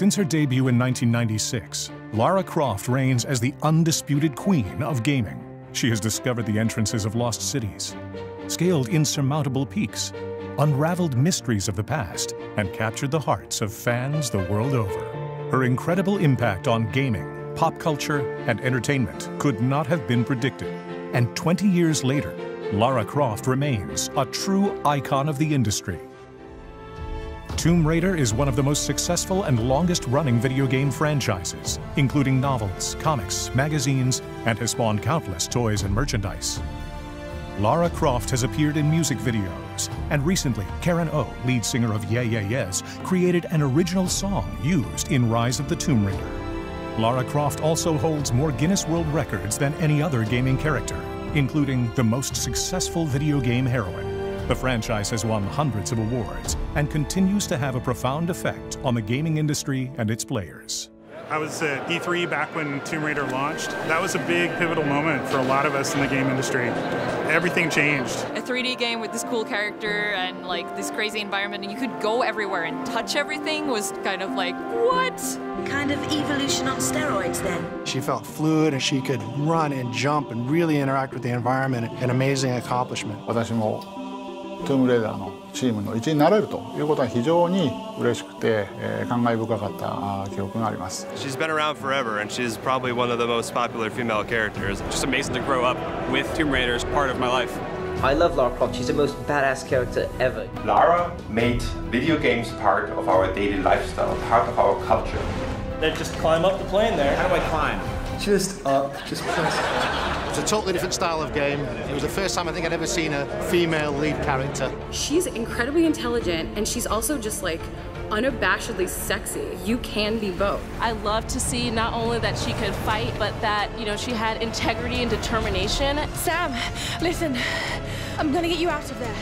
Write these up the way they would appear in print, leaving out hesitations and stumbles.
Since her debut in 1996, Lara Croft reigns as the undisputed queen of gaming. She has discovered the entrances of lost cities, scaled insurmountable peaks, unraveled mysteries of the past, and captured the hearts of fans the world over. Her incredible impact on gaming, pop culture, and entertainment could not have been predicted. And 20 years later, Lara Croft remains a true icon of the industry. Tomb Raider is one of the most successful and longest-running video game franchises, including novels, comics, magazines, and has spawned countless toys and merchandise. Lara Croft has appeared in music videos, and recently, Karen O, lead singer of Yeah Yeah Yeahs, created an original song used in Rise of the Tomb Raider. Lara Croft also holds more Guinness World Records than any other gaming character, including the most successful video game heroine. The franchise has won hundreds of awards and continues to have a profound effect on the gaming industry and its players. I was at E3 back when Tomb Raider launched. That was a big pivotal moment for a lot of us in the game industry. Everything changed. A 3D game with this cool character and like this crazy environment, and you could go everywhere and touch everything was kind of like, what? Kind of evolution on steroids then. She felt fluid and she could run and jump and really interact with the environment. An amazing accomplishment. トムレーダーのチームの一員になれるということは非常に嬉しくて、感慨深かった記憶があります。She's been around forever and she's probably one of the most popular female characters. Just amazing to grow up with Tomb Raider as part of my life. I love Lara Croft. She's the most badass character ever. Lara made video games part of our daily lifestyle, part of our culture. They just climb up the plane there. How do I climb? Just up, just press. It's a totally different style of game. It was the first time I think I'd ever seen a female lead character. She's incredibly intelligent, and she's also just like unabashedly sexy. You can be both. I love to see not only that she could fight, but that, you know, she had integrity and determination. Sam, listen, I'm gonna get you out of there.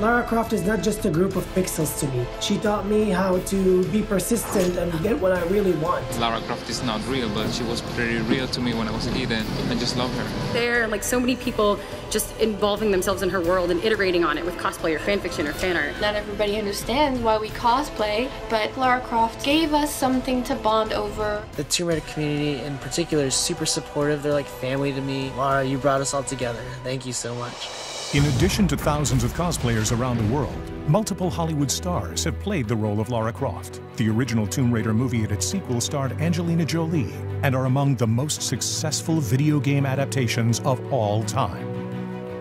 Lara Croft is not just a group of pixels to me. She taught me how to be persistent and get what I really want. Lara Croft is not real, but she was pretty real to me when I was a kid, and I just love her. There are like so many people just involving themselves in her world and iterating on it with cosplay or fan fiction or fan art. Not everybody understands why we cosplay, but Lara Croft gave us something to bond over. The Tomb Raider community in particular is super supportive. They're like family to me. Lara, you brought us all together. Thank you so much. In addition to thousands of cosplayers around the world, multiple Hollywood stars have played the role of Lara Croft. The original Tomb Raider movie and its sequel starred Angelina Jolie and are among the most successful video game adaptations of all time.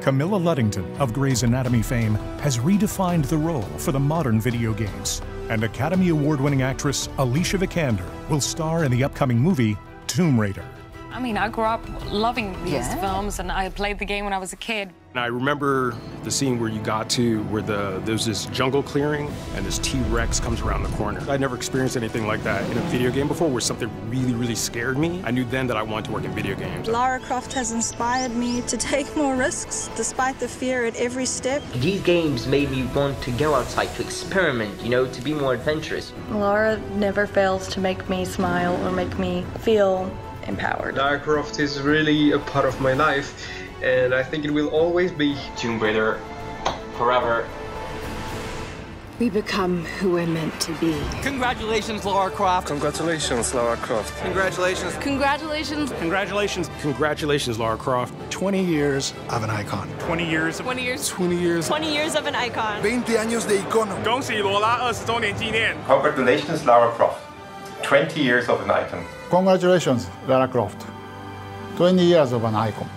Camilla Luddington of Grey's Anatomy fame has redefined the role for the modern video games, and Academy Award-winning actress Alicia Vikander will star in the upcoming movie Tomb Raider. I mean, I grew up loving these films, and I played the game when I was a kid. And I remember the scene where you got to where there's this jungle clearing and this T-Rex comes around the corner. I'd never experienced anything like that in a video game before, where something really, really scared me. I knew then that I wanted to work in video games. Lara Croft has inspired me to take more risks, despite the fear at every step. These games made me want to go outside, to experiment, you know, to be more adventurous. Lara never fails to make me smile or make me feel empowered. Lara Croft is really a part of my life, and I think it will always be. Tomb Raider, forever. We become who we're meant to be. Congratulations, Lara Croft. Congratulations, Lara Croft. Congratulations. Congratulations. Congratulations. Congratulations, Lara Croft. 20 years of an icon. 20 years. 20 years. 20 years. 20 years of an icon. 20 años de icono. Congratulations, Lara Croft. 20 years of an icon. Congratulations, Lara Croft. 20 years of an icon.